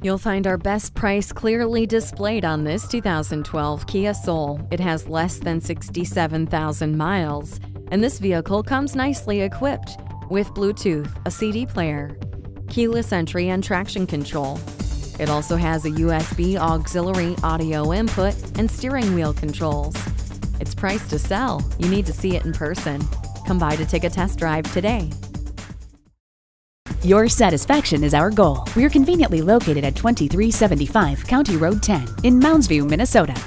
You'll find our best price clearly displayed on this 2012 Kia Soul. It has less than 67,000 miles, and this vehicle comes nicely equipped with Bluetooth, a CD player, keyless entry and traction control. It also has a USB auxiliary audio input and steering wheel controls. It's priced to sell. You need to see it in person. Come by to take a test drive today. Your satisfaction is our goal. We're conveniently located at 2375 County Road 10 in Mounds View, Minnesota.